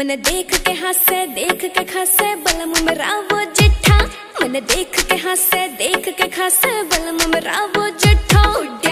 मन देख के हंसे देख के खासे बलम मेरा वो जिठा, मन देख के हंसे देख के खासे बलम मेरा वो जिठा।